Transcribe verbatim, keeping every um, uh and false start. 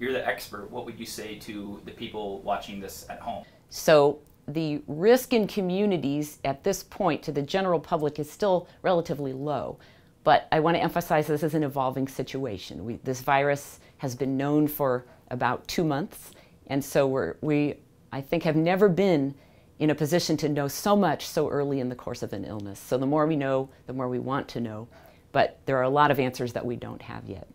You're the expert. What would you say to the people watching this at home? So the risk in communities at this point to the general public is still relatively low. But I want to emphasize this is an evolving situation. We, this virus has been known for about two months. And so we're, we, I think, have never been in a position to know so much so early in the course of an illness. So the more we know, the more we want to know. But there are a lot of answers that we don't have yet.